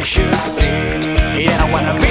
you should see it. Yeah, I wanna be